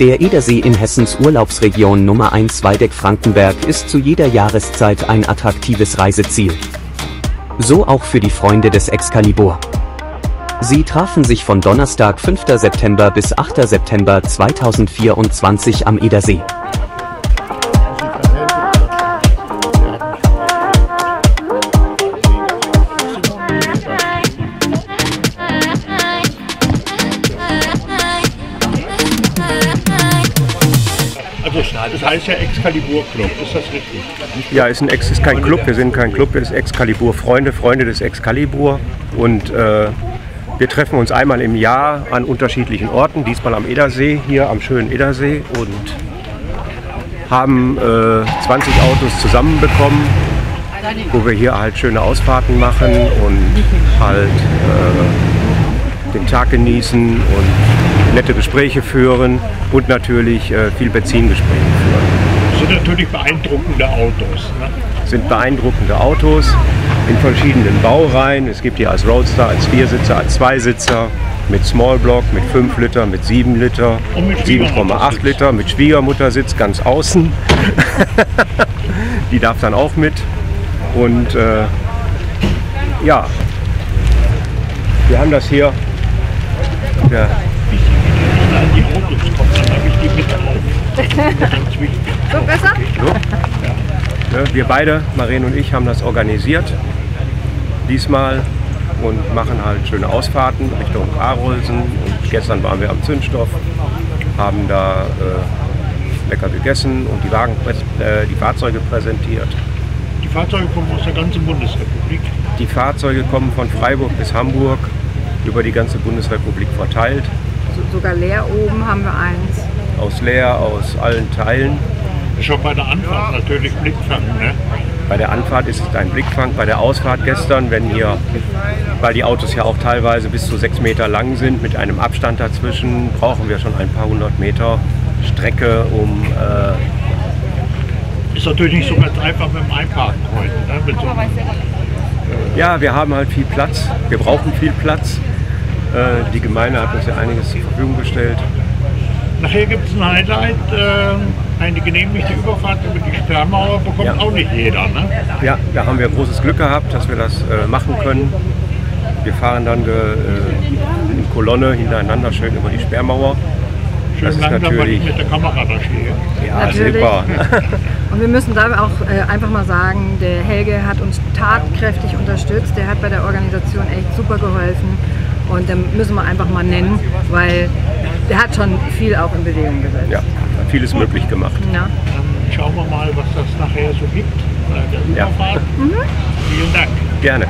Der Edersee in Hessens Urlaubsregion Nummer 1 Waldeck-Frankenberg ist zu jeder Jahreszeit ein attraktives Reiseziel. So auch für die Freunde des Excalibur. Sie trafen sich von Donnerstag 5. September bis 8. September 2024 am Edersee. Das heißt ja Excalibur-Club, ist das richtig? Ja, ist kein Club, wir sind kein Club, wir sind Excalibur, Freunde des Excalibur. Und wir treffen uns einmal im Jahr an unterschiedlichen Orten, diesmal am Edersee, hier am schönen Edersee. Und haben 20 Autos zusammenbekommen, wo wir hier halt schöne Ausfahrten machen und halt den Tag genießen und nette Gespräche führen und natürlich viel Benzingespräche führen. Das sind natürlich beeindruckende Autos. Ne? Sind beeindruckende Autos in verschiedenen Baureihen. Es gibt hier als Roadster, als Viersitzer, als Zweisitzer, mit Smallblock, mit 5 Liter, mit 7 Liter, 7,8 Liter, mit Schwiegermuttersitz ganz außen. Die darf dann auch mit. Und ja, wir haben das hier. Ja. So besser? So. Ja. Wir beide, Maren und ich, haben das organisiert diesmal und machen halt schöne Ausfahrten Richtung Arolsen. Und gestern waren wir am Zimtstoff, haben da lecker gegessen und die Fahrzeuge präsentiert. Die Fahrzeuge kommen aus der ganzen Bundesrepublik? Die Fahrzeuge kommen von Freiburg bis Hamburg, über die ganze Bundesrepublik verteilt. Sogar Leer oben haben wir eins. Aus Leer, aus allen Teilen. Schon bei der Anfahrt natürlich Blickfang, ne? Bei der Anfahrt ist es ein Blickfang, bei der Ausfahrt gestern, wenn hier, weil die Autos ja auch teilweise bis zu 6 Meter lang sind, mit einem Abstand dazwischen, brauchen wir schon ein paar hundert Meter Strecke, um... ist natürlich nicht so ganz einfach mit dem Einparken heute, ne? Mit so ja, wir haben halt viel Platz, wir brauchen viel Platz. Die Gemeinde hat uns ja einiges zur Verfügung gestellt. Nachher gibt es ein Highlight, eine genehmigte Überfahrt über die Sperrmauer bekommt ja auch nicht jeder, ne? Ja, da haben wir großes Glück gehabt, dass wir das machen können. Wir fahren dann in Kolonne hintereinander schön über die Sperrmauer. Das ist natürlich mit der Kamera da stehen. Ja, natürlich. Super. Und wir müssen da auch einfach mal sagen, der Helge hat uns tatkräftig unterstützt. Der hat bei der Organisation echt super geholfen. Und den müssen wir einfach mal nennen, weil der hat schon viel auch in Bewegung gesetzt. Ja, hat vieles möglich gemacht. Ja. Dann schauen wir mal, was das nachher so gibt. Der Überfahrt. Ja. Mhm. Vielen Dank. Gerne.